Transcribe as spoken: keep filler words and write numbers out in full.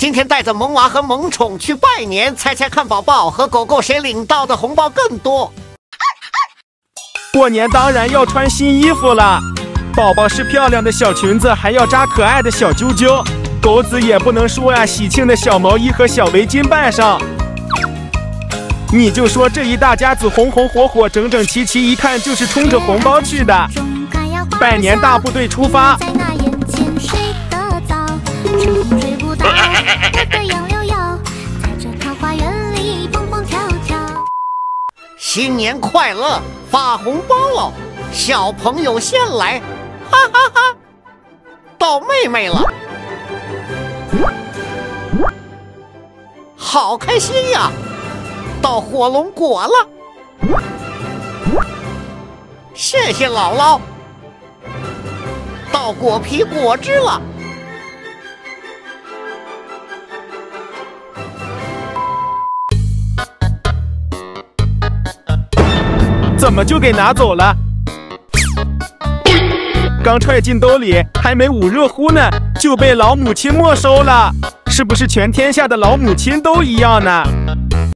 今天带着萌娃和萌宠去拜年，猜猜看宝宝和狗狗谁领到的红包更多？过年当然要穿新衣服了，宝宝是漂亮的小裙子，还要扎可爱的小揪揪。狗子也不能说呀、啊，喜庆的小毛衣和小围巾扮上。你就说这一大家子红红火火、整整齐齐，一看就是冲着红包去的。拜年大部队出发。 新年快乐，发红包喽！小朋友先来，哈哈哈！到妹妹了，好开心呀！到火龙果了，谢谢姥姥。到果皮果汁了。 怎么就给拿走了？刚揣进兜里，还没捂热乎呢，就被老母亲没收了。是不是全天下的老母亲都一样呢？